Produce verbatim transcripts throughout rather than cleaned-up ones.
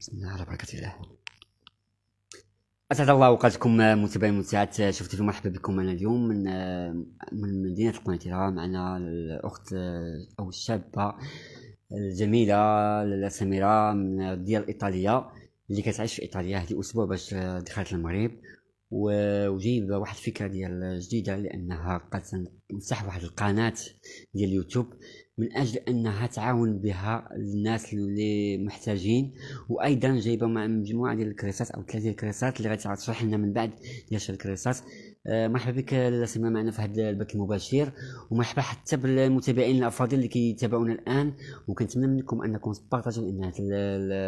بسم الله على بركة الله. أسعد الله أوقاتكم متابعين متابعات شوف تيفي، مرحبا بكم. أنا اليوم من من مدينة القنيطرة، معنا الأخت أو الشابة الجميلة لالا سميرة من ديال إيطاليا، اللي كتعيش في إيطاليا هذه أسبوع باش دخلت المغرب، وجايبة واحد الفكرة ديال جديدة، لأنها كتنصح واحد القناة ديال اليوتيوب من أجل أنها تعاون بها الناس اللي محتاجين، وأيضا جايبة مع مجموعة ديال الكراسات أو ثلاثة الكراسات اللي غتشرح لنا من بعد ياش الكراسات. أه مرحبا بك لالا سميرة معنا في هذا البث المباشر، ومرحبا حتى بالمتابعين الأفاضل اللي كيتابعونا الآن، وكنتمنى منكم أنكم تبارطاجوا، لأن هذا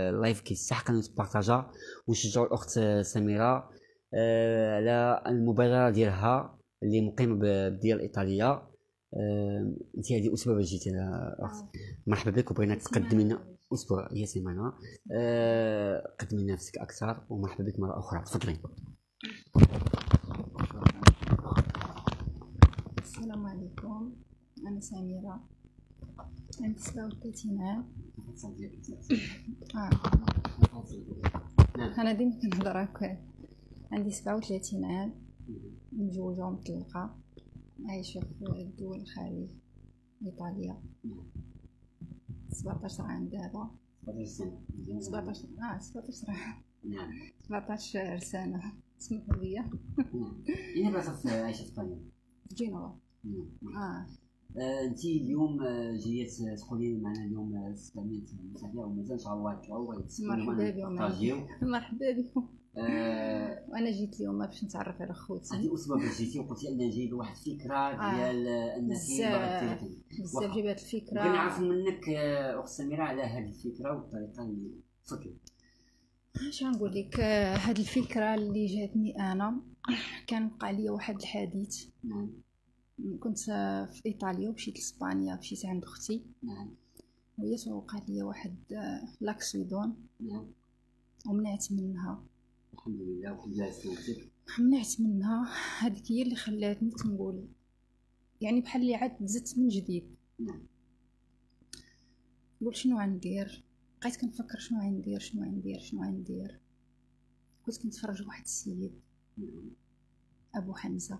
اللايف كيستحق أن تبارطاجه، ونشجعوا الأخت سميرة أه على المبادرة ديالها اللي مقيمة بديال إيطاليا. أه، انت هذه اسبوع باش جيتي اختي، مرحبا بك، وبغينا تقدمي لنا اسبوع هي سيمانه. أه، قدمي لنا نفسك اكثر، ومرحبا بك مره اخرى، تفضلي. السلام عليكم، انا سميره، عندي سبعة وثلاثين عام. انا ديما كنهضر هكا. عندي سبعة وثلاثين عام، متزوجه ومطلقه، عايشة في دول الخليج إيطاليا. سبعطاش عام دابا، سبعطاش اه سبعطاش عام، سبعطاش سنة، سمحوا ليا. أين بلاصة عايشة في إيطاليا؟ في جينوفا. اه أنت اليوم جيت تقولي معنا اليوم سبعمية متابع، ومازال إن شاء الله غتطلعوا. مرحبا بكم، مرحبا بكم. أه وانا جيت اليوم باش نتعرف على خوتي. هذه الاسبوع باش جيتي وقلتي ان جايبه واحد الفكره ديال انك بغيتي بزاف، جايبه الفكره. كنعرف منك اخت سميره على هذه الفكره والطريقه اللي تفكري. اش غنقول لك، هذه الفكره اللي جاتني انا، كان وقع لي واحد الحديث. نعم. كنت في ايطاليا ومشيت لاسبانيا، مشيت عند اختي. نعم. وهي وقع لي واحد لاكسيدون. نعم. ومنعت منها، الحمد لله. وكي جالس نفسك منعت منها، هذيك هي اللي خلاتني تنقول يعني بحال اللي عاد زدت من جديد. نعم. قلت شنو غندير، بقيت كنفكر شنو غندير شنو غندير شنو غندير. كنت كنتفرج واحد السيد. نعم. ابو حمزه،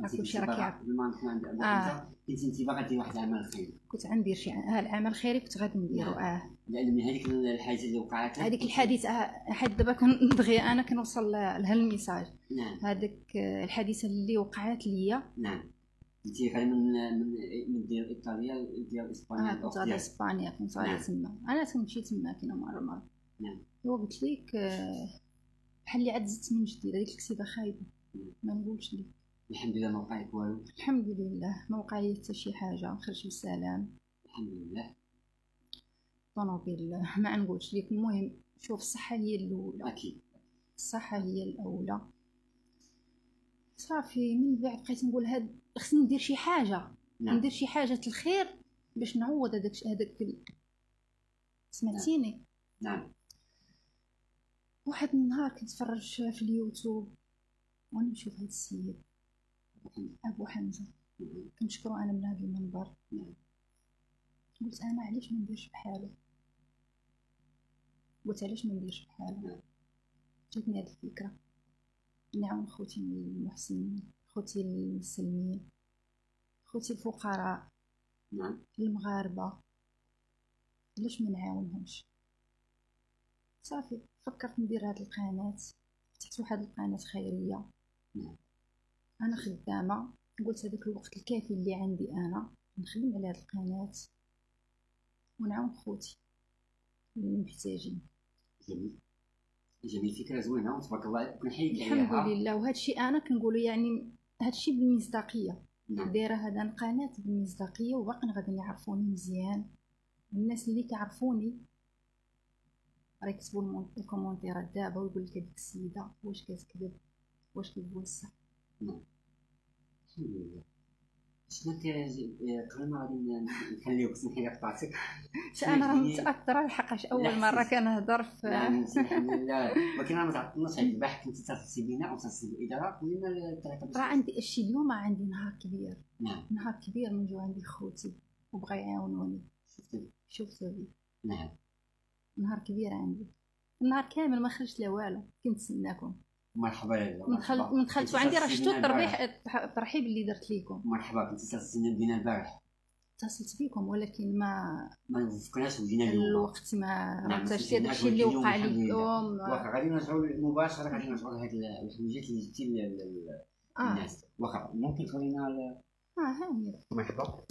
راه كلشي راه كيعرف. بما نكون عند ابو حمزه كنت انت باغا دير واحد العمل خيري، كنت غندير شي العمل الخيري كنت غادي نديرو. اه لان من هذيك الحادثه اللي وقعت، هذيك الحادثه حد دابا كنبغي انا كنوصل لها الميساج. نعم. هذيك الحادثه اللي وقعت ليا. نعم. انت غادي من من ديال ايطاليا لديال اسبانيا. اه كنت غادي اسبانيا، كنت غادي تما، انا كنمشي تما كاينه مره مره. نعم. هو قلت لك بحال اللي عاد زدت من جديد، هذيك الكسيده خايبه ما نقولش لك. الحمد لله ما وقعك والو، الحمد لله ما وقع لي حتى شي حاجه، خرجت بسلام الحمد لله. طونوبيل ما نقولش لك. المهم شوف، الصحه هي الاولى، اكيد الصحه هي الاولى. صافي من بعد بقيت نقول هاد خصني ندير شي حاجه. نعم. ندير شي حاجه الخير باش نعوض هذاك هذاك ال... سمعتيني. نعم. واحد النهار كنتفرج في اليوتيوب وانا نشوف هاد السيد ابو حمزه، كنشكرو انا من هذا المنبر. نعم. قلت انا علاش ما نديرش بحاله، قلت علاش ما نديرش بحاله. جاتني هذه الفكره نعاون خوتي المحسنين، خوتي المسلمين، خوتي الفقراء. نعم. المغاربه، علاش ما نعاونهمش. صافي فكرت ندير هذه القناه، فتحت واحد القناه خيريه. نعم. انا خدامه، قلت هذاك الوقت الكافي اللي عندي انا نخدم على هذه القناه ونعاون خوتي اللي محتاجين. جميل جميل، فكره زوينه وتبارك الله، كنحييك عليها الحمد لله. وهذا الشيء انا كنقولو يعني هذا الشيء بالمصداقيه. نعم. دايره هذا القناه بالمصداقيه، وباقي غادي يعرفوني مزيان، الناس اللي كيعرفوني راه يكتبوا الكومونتيرات دابا ويقول لك هذيك السيده واش كتكذب واش كتقول الصح. نعم. الحمد لله. شنو قبل ما غادي نخليوك، سمح لي قطعتك، انا راه متاثره لحقاش اول مره كنهضر في. الحمد لله، ولكن انا ما تعطلناش على البحث، كنت تتصل بينا او تتصل بالاداره كلنا الطريقه. راه عندي شي اليوم عندي نهار كبير. نعم. نهار كبير من جوا عندي خوتي وبغا يعاونوني. شفتي شفتي. نعم. نهار كبير عندي، النهار كامل ما خرجت لا والو، كنت نتسناكم. مرحبا يا مرحبا. من دخلت وعندي راه شفتوا التربيح الترحيب اللي درت ليكم. مرحبا، كنت اتصلتي بينا البارح، اتصلت بكم ولكن ما ما فكرناش ودينا الوقت ما عرفتش داكشي اللي وقع لكم. واخا غادي نرجعوا مباشره، غادي نرجعوا لهاد الحوايج اللي جبتي للناس. واخا ممكن تخلينا اه ها هي. مرحبا.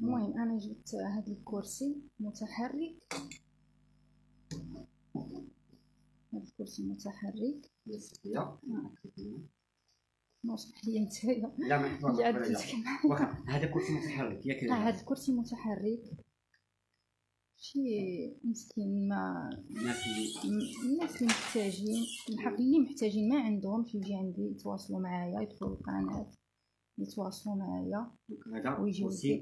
المهم انا جبت هذا الكرسي متحرك، هذا الكرسي متحرك يا نصح لي نتايا. لا ما حفظتش. هذا كرسي متحرك ياك؟ هذا الكرسي متحرك شي مسكين، ما الناس اللي محتاجين الحق اللي محتاجين ما عندهمش يجي عندي يتواصلوا معايا، يدخلوا القناه يتواصلوا معايا. هذا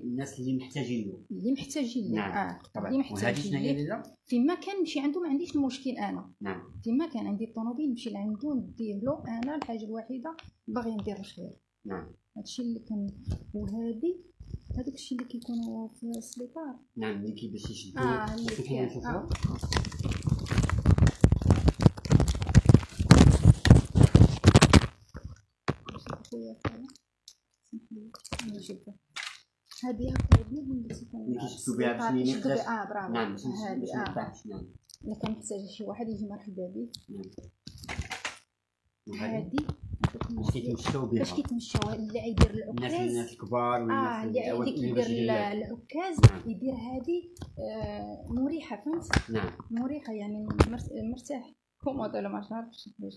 الناس اللي محتاجين له اللي محتاجين له نعم. اه طبعا اللي محتاجين له فيما كان نمشي عنده ما عنديش المشكل انا. نعم فيما كان عندي الطوموبيل نمشي لعندو نديه له. انا الحاجه الوحيده باغي ندير الخير. نعم هادشي اللي كان. وهذه هذاك الشيء اللي كيكونوا في السليطار. نعم اللي كيباش يشدوا. اه اللي كاين آه. هذه اه برافو. نعم الا كان محتاج شي واحد يجي مرحبا بيه. هذه باش كيتمشاو اللي عيدير العكاز، الناس الكبار والناس اللي كيدير العكاز يدير هذه مريحه. فهمت؟ نعم مريحه يعني مرتاح كوموط ولا ما عرفتش باش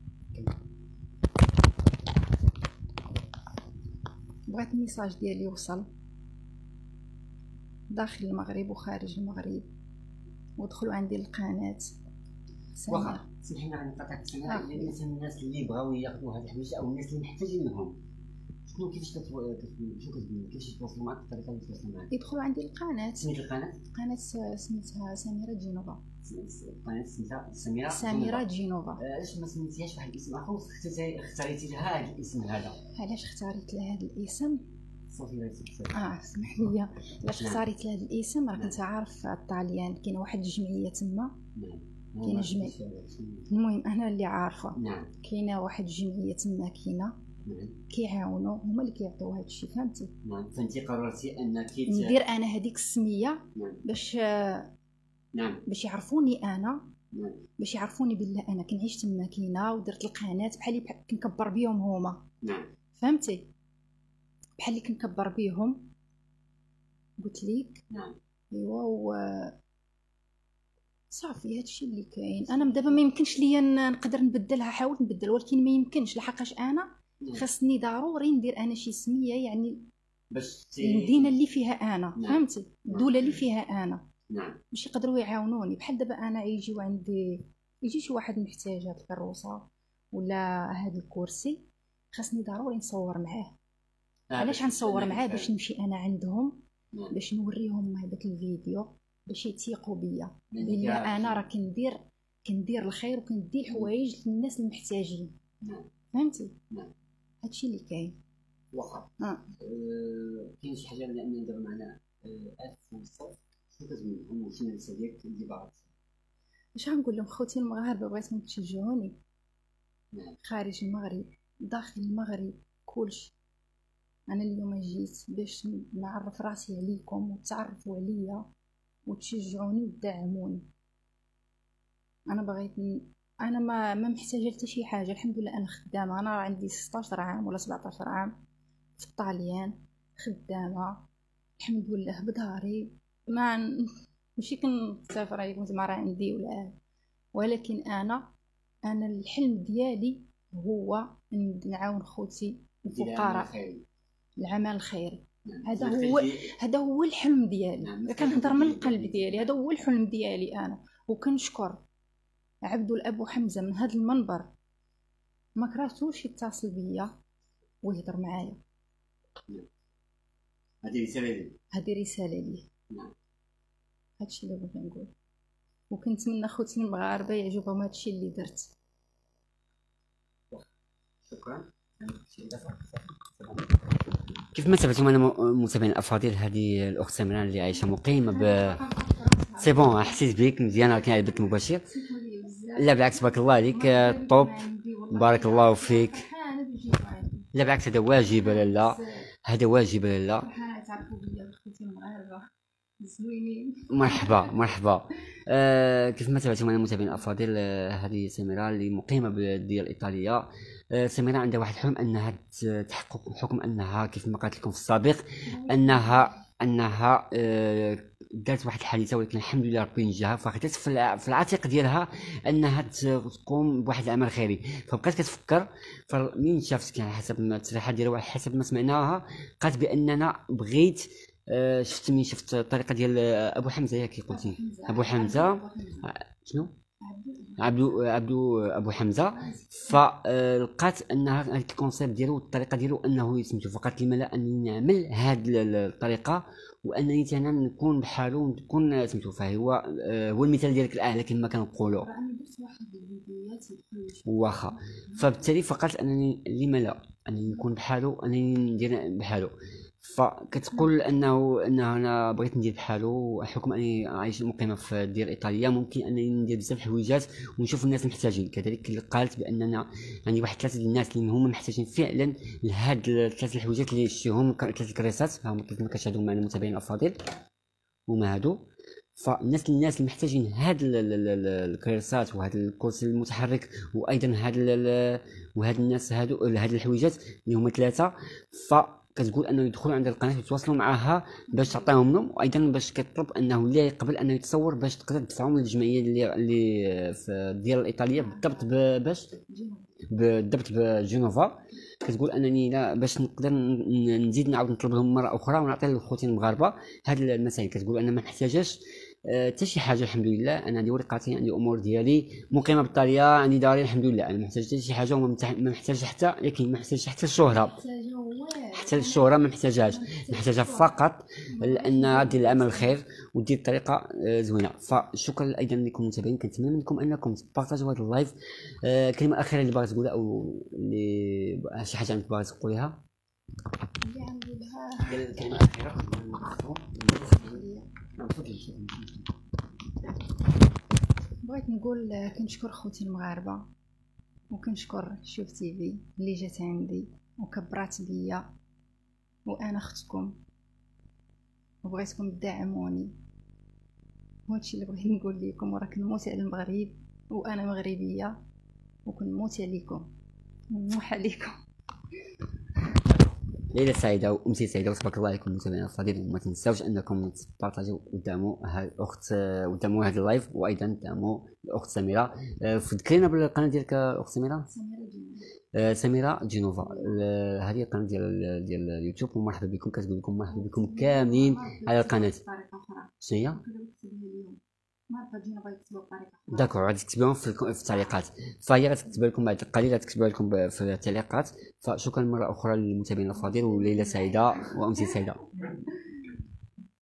بغيت الميساج ديالي يوصل داخل المغرب وخارج المغرب، ودخلوا عندي القناه. واخا سمحينا عن قطعة السماع. بالنسبه للناس اللي بغاو ياخذوا هاد الحوايج او الناس اللي محتاجين لهم، شنو كيفاش كتو كيفاش يتواصلوا معك؟ الطريقه اللي يتواصلوا معك يدخلوا عندي القناه. سميت القناه؟ القناه سميتها سميره جينوفا. القناه سميتها سميره سميره جينوفا. علاش ما سميتيهاش واحد الاسم اخر واختاريتي لها هذا الاسم هذا؟ علاش اختاريت لها هذا الاسم؟ اه اسمح لي، علاش اختاريت لها هذا الاسم؟ راه كنت عارف الطاليان كاين واحد الجمعيه تما. كاينه جمعيه. المهم انا اللي عارفه كاينه واحد الجمعيه تما كاينه كيعاونوا، هما اللي كيعطيو هذا الشيء. فهمتي؟ نعم. فانت قررتي انك ندير انا هذيك السميه باش نعم باش يعرفوني انا، باش يعرفوني بالله انا كنعيش تما كاينه ودرت القناه بحال اللي كنكبر بيهم هما. نعم فهمتي؟ بحال اللي كنكبر بيهم. قلت لك نعم ايوا و صافي هادشي اللي كاين. انا دابا ما يمكنش ليا نقدر نبدلها، حاولت نبدل ولكن ما يمكنش لحقاش انا خاصني ضروري ندير انا شي سميه يعني باش المدينه اللي فيها انا. نعم. فهمتي؟ الدوله اللي فيها انا. نعم باش يقدروا يعاونوني. بحال دابا انا يجيو عندي يجي شي واحد محتاج هاد الكروسه ولا هاد الكرسي، خاصني ضروري نصور معاه. آه علاش غنصور معاه؟ باش نمشي انا عندهم باش نوريهم هذاك الفيديو باش يتيقوا بيا بلي انا راه كندير كندير الخير وكندي الحوايج للناس المحتاجين. نعم فهمتي؟ نعم هادشي اللي كاين. واخا اه كاين شي حاجه لان دابا معنا ألف وخمسطاش شنو كتمنهم وشنو الرساله ديالك اللي باغا واش غنقول لهم؟ خوتي المغاربه بغيتهم تشجعوني. نعم خارج المغرب داخل المغرب كلشي. انا اليوم جيت باش نعرف راسي عليكم وتعرفوا عليا وتشجعوني وتدعموني. انا بغيت انا ما ما محتاجه حتى شي حاجه. الحمد لله انا خدامه، انا عندي ستطاش عام ولا سبعطاش عام في الطاليان، خدامه الحمد لله بداري. ما ماشي كنسافر عليكم زعما راه عندي ولا، ولكن انا انا الحلم ديالي هو نعاون خوتي الفقراء، العمل الخيري. هذا هو هذا هو الحلم ديالي، كنهضر من القلب ديالي، هذا هو الحلم ديالي انا. وكنشكر عبدو الابو حمزه من هذا المنبر، ما كرهتوش يتصل بيا ويهضر معايا. هذه رساله لي، هذه رساله لي. نعم هادشي اللي بغيت نقول، وكنتمنى خوتي المغاربه يعجبهم هادشي اللي درت. شكرا. كيف ما تابعتم انا متابعين الافاضل، هذه الاخت سمران اللي عايشه مقيمه ب سي بون، حسيت بك مزيان، راه كاين على بالك المباشر. لا بالعكس، تبارك الله عليك، طوب، بارك الله فيك. لا بالعكس، هذا واجب لاله، هذا واجب لاله. مرحبا مرحبا. آه كيف ما تابعتم انا متابعين الافاضل، هذه سميره اللي مقيمه بالديار الايطاليه. آه سميره عندها واحد الحلم انها تحقق، بحكم انها كيف ما قالت لكم في السابق انها انها آه دارت واحد الحادثه، ولكن الحمد لله ربي نجاها، فخدات في العاتق ديالها انها تقوم بواحد العمل خيري. فبقات كتفكر، فمن شافتك على حسب التصريحات ديالها وعلى حسب ما سمعناها، قالت باننا بغيت آه شفت مين شفت الطريقه ديال ابو حمزه، ياك قلتي ابو حمزه شنو عبدو عبدو ابو حمزه، فلقات انها هذا الكونسيبت ديالو والطريقه ديالو انه يسمتو، فقالت لما لا انني نعمل هذه الطريقه وانني انا نكون بحالو ونكون سمتو. فهو آه هو المثال ديالك الاعلى كما كنقولوا، واخا. فبالتالي فقالت انني لما لا انني نكون بحالو، انني ندير بحالو. فكتقول انه انه انا بغيت ندير بحالو، حكم اني عايشه مقيمه في الديار الايطاليه، ممكن انني ندير بزاف الحويجات ونشوف الناس محتاجين. كذلك قالت باننا عندي واحد ثلاثه ديال الناس اللي هما محتاجين فعلا لهاد ثلاثه الحويجات اللي شفتيهم، ثلاثه كريسات هما كما كتشاهدوا معنا المتابعين الافاضل وما هادو. فالناس الناس اللي محتاجين هاد الكراسات وهاد الكرسي المتحرك، وايضا هاد وهاد الناس هادو هاد الحويجات اللي هما ثلاثه، ف كتقول انه يدخلوا عند القناه ويتواصلوا معاها باش تعطيهم لهم، وايضا باش كتطلب انه لا يقبل انه يتصور باش تقدر تدفعهم للجمعيه اللي اللي في الديار الايطاليه بالضبط، باش بالضبط بجينوفا. كتقول انني لا باش نقدر نزيد نعاود نطلب لهم مره اخرى ونعطي لخوتي المغاربه هاد المسائل. كتقول انا ما نحتاجش حتى شي حاجه، الحمد لله انا عندي ورقاتي، عندي امور ديالي، مقيمه بالطاليه، عندي داري، الحمد لله انا ما محتاج حتى شي حاجه، وما محتاج حتى يمكن ما محتاج حتى الشهره، حتى الشهره ما محتاجهاش، محتاجها فقط لان دير العمل الخير ودير بطريقه زوينه. فشكرا ايضا لكم المتابعين، كنتمنى منكم انكم تبارطاجوا هذا اللايف. كلمه اخيره اللي باغي تقولها او اللي شي حاجه انت باغي تقوليها، اللي عندي لها كلمه اخيره. بغيت نقول كنشكر خوتي المغاربه، وكنشكر شوف تي في اللي جات عندي وكبرات بيا، وانا اختكم وبغيتكم تدعموني، وهادشي اللي بغيت نقول لكم. وراه كنموت على المغرب وانا مغربيه، وكنموت عليكم ونوح عليكم. ليله سعيده وامسيه سعيده، وتبارك الله عليكم متابعينا الفاضلين. وما تنساوش انكم تبارطاجيو وتدعموا الاخت، وتدعموا هذا اللايف، وايضا تدعموا الاخت سميره. فذكرينا بالقناه ديالك الاخت سميره، سميره سميره جينوفا، هذه القناه ديال ديال اليوتيوب. ومرحبا بكم، كتقول لكم مرحبا بكم كاملين على القناه. شنو هي؟ داكور، غادي تكتبوهم في التعليقات، فهي غتكتبها لكم بعد قليل، غتكتبها لكم في التعليقات. فشكرا مره اخرى للمتابعين الافاضل، وليله سعيده وامسيه سعيده.